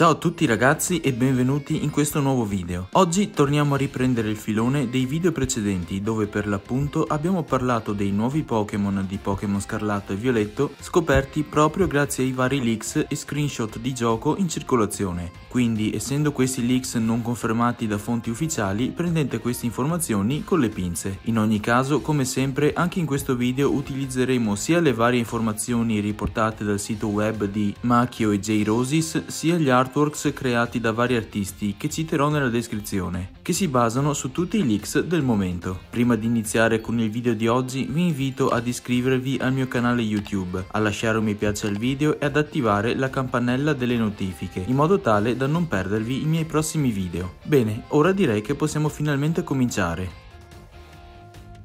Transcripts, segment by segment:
Ciao a tutti ragazzi e benvenuti in questo nuovo video. Oggi torniamo a riprendere il filone dei video precedenti dove per l'appunto abbiamo parlato dei nuovi Pokémon di Pokémon Scarlatto e Violetto scoperti proprio grazie ai vari leaks e screenshot di gioco in circolazione. Quindi essendo questi leaks non confermati da fonti ufficiali prendete queste informazioni con le pinze. In ogni caso come sempre anche in questo video utilizzeremo sia le varie informazioni riportate dal sito web di Machio e J-Roses sia gli altri artworks creati da vari artisti che citerò nella descrizione, che si basano su tutti i leaks del momento. Prima di iniziare con il video di oggi vi invito ad iscrivervi al mio canale YouTube, a lasciare un mi piace al video e ad attivare la campanella delle notifiche in modo tale da non perdervi i miei prossimi video. Bene, ora direi che possiamo finalmente cominciare.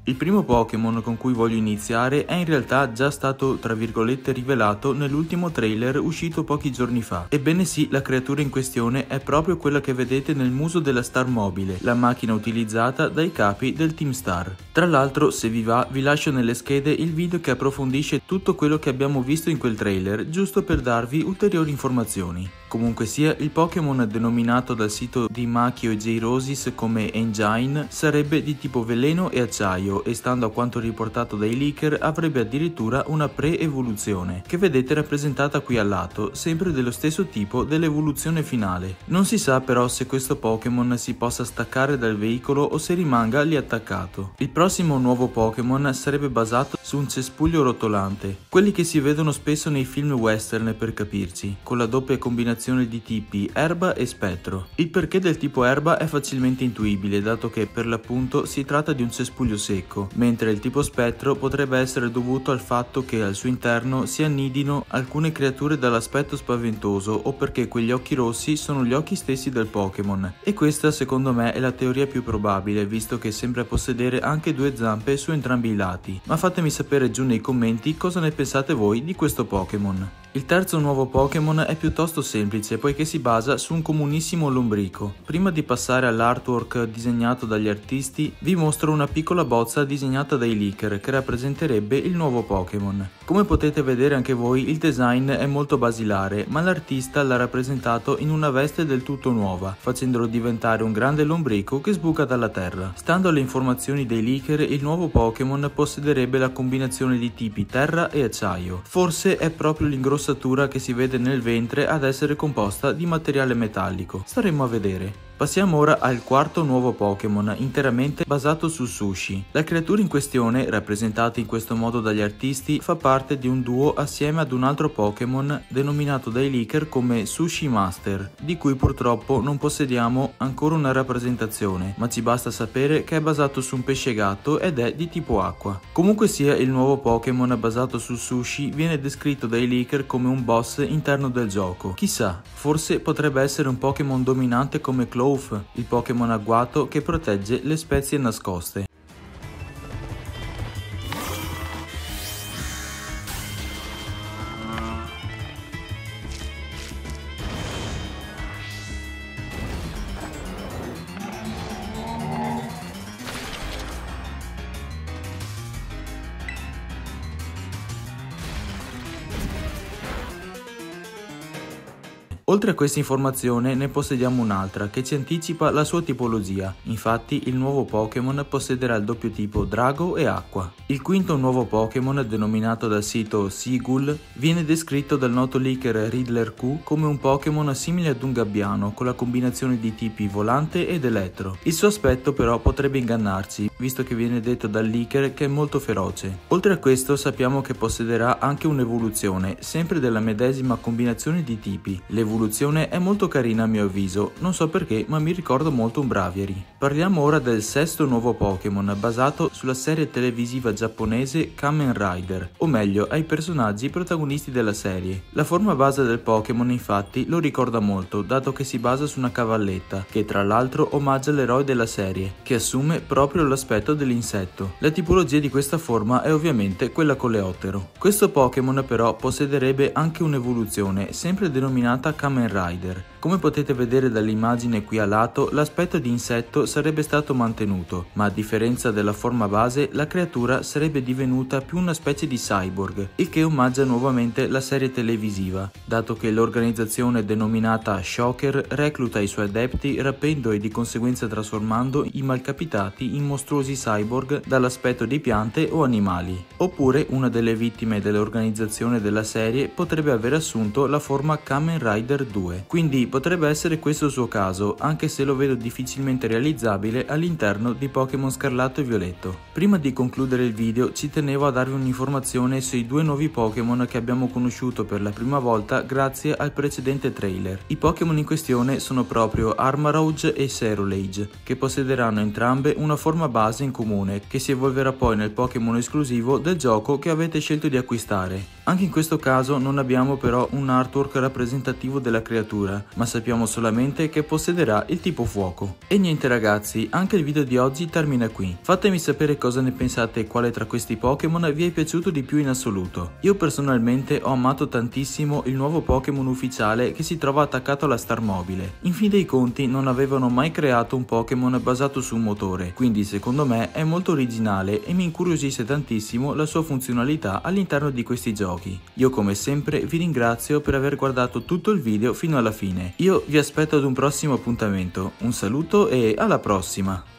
Il primo Pokémon con cui voglio iniziare è in realtà già stato tra virgolette rivelato nell'ultimo trailer uscito pochi giorni fa. Ebbene sì, la creatura in questione è proprio quella che vedete nel muso della Star Mobile, la macchina utilizzata dai capi del Team Star. Tra l'altro, se vi va, vi lascio nelle schede il video che approfondisce tutto quello che abbiamo visto in quel trailer, giusto per darvi ulteriori informazioni. Comunque sia, il Pokémon denominato dal sito di Machio e J-Roses come Engine sarebbe di tipo veleno e acciaio e stando a quanto riportato dai leaker avrebbe addirittura una pre-evoluzione che vedete rappresentata qui al lato, sempre dello stesso tipo dell'evoluzione finale. Non si sa però se questo Pokémon si possa staccare dal veicolo o se rimanga lì attaccato. Il prossimo nuovo Pokémon sarebbe basato su un cespuglio rotolante, quelli che si vedono spesso nei film western per capirci, con la doppia combinazione di tipi erba e spettro. Il perché del tipo erba è facilmente intuibile dato che per l'appunto si tratta di un cespuglio secco, mentre il tipo spettro potrebbe essere dovuto al fatto che al suo interno si annidino alcune creature dall'aspetto spaventoso o perché quegli occhi rossi sono gli occhi stessi del Pokémon, e questa secondo me è la teoria più probabile visto che sembra possedere anche due zampe su entrambi i lati, ma fatemi sapere giù nei commenti cosa ne pensate voi di questo Pokémon. Il terzo nuovo Pokémon è piuttosto semplice poiché si basa su un comunissimo lombrico. Prima di passare all'artwork disegnato dagli artisti vi mostro una piccola bozza disegnata dai leaker che rappresenterebbe il nuovo Pokémon. Come potete vedere anche voi il design è molto basilare ma l'artista l'ha rappresentato in una veste del tutto nuova facendolo diventare un grande lombrico che sbuca dalla terra. Stando alle informazioni dei leaker il nuovo Pokémon possederebbe la combinazione di tipi terra e acciaio. Forse è proprio l'ingrosso che si vede nel ventre ad essere composta di materiale metallico. Staremo a vedere. Passiamo ora al quarto nuovo Pokémon, interamente basato su sushi. La creatura in questione, rappresentata in questo modo dagli artisti, fa parte di un duo assieme ad un altro Pokémon denominato dai leaker come Sushi Master, di cui purtroppo non possediamo ancora una rappresentazione, ma ci basta sapere che è basato su un pesce gatto ed è di tipo acqua. Comunque sia, il nuovo Pokémon basato su sushi viene descritto dai leaker come un boss interno del gioco. Chissà, forse potrebbe essere un Pokémon dominante come Clo, il Pokémon agguato che protegge le spezie nascoste. Oltre a questa informazione ne possediamo un'altra che ci anticipa la sua tipologia, infatti il nuovo Pokémon possederà il doppio tipo drago e acqua. Il quinto nuovo Pokémon, denominato dal sito Seagull, viene descritto dal noto leaker Riddler Q come un Pokémon simile ad un gabbiano con la combinazione di tipi volante ed elettro. Il suo aspetto però potrebbe ingannarci, visto che viene detto dal leaker che è molto feroce. Oltre a questo sappiamo che possederà anche un'evoluzione, sempre della medesima combinazione di tipi. L'evoluzione è molto carina a mio avviso, non so perché ma mi ricordo molto un Braviary. Parliamo ora del sesto nuovo Pokémon basato sulla serie televisiva giapponese Kamen Rider, o meglio ai personaggi protagonisti della serie. La forma base del Pokémon infatti lo ricorda molto dato che si basa su una cavalletta che tra l'altro omaggia l'eroe della serie che assume proprio l'aspetto dell'insetto. La tipologia di questa forma è ovviamente quella coleottero. Questo Pokémon però possederebbe anche un'evoluzione sempre denominata Kamen Kamen Rider. Come potete vedere dall'immagine qui a lato, l'aspetto di insetto sarebbe stato mantenuto, ma a differenza della forma base, la creatura sarebbe divenuta più una specie di cyborg, il che omaggia nuovamente la serie televisiva, dato che l'organizzazione denominata Shocker recluta i suoi adepti rapendo e di conseguenza trasformando i malcapitati in mostruosi cyborg dall'aspetto di piante o animali. Oppure una delle vittime dell'organizzazione della serie potrebbe aver assunto la forma Kamen Rider 2, quindi potrebbe essere questo il suo caso, anche se lo vedo difficilmente realizzabile all'interno di Pokémon Scarlatto e Violetto. Prima di concludere il video ci tenevo a darvi un'informazione sui due nuovi Pokémon che abbiamo conosciuto per la prima volta grazie al precedente trailer. I Pokémon in questione sono proprio Armarouge e Ceruledge, che possederanno entrambe una forma base in comune, che si evolverà poi nel Pokémon esclusivo del gioco che avete scelto di acquistare. Anche in questo caso non abbiamo però un artwork rappresentativo della creatura, ma sappiamo solamente che possederà il tipo fuoco. E niente ragazzi, anche il video di oggi termina qui. Fatemi sapere cosa ne pensate e quale tra questi Pokémon vi è piaciuto di più in assoluto. Io personalmente ho amato tantissimo il nuovo Pokémon ufficiale che si trova attaccato alla Star Mobile. In fin dei conti non avevano mai creato un Pokémon basato su un motore, quindi secondo me è molto originale e mi incuriosisce tantissimo la sua funzionalità all'interno di questi giochi. Io come sempre vi ringrazio per aver guardato tutto il video fino alla fine. Io vi aspetto ad un prossimo appuntamento, un saluto e alla prossima!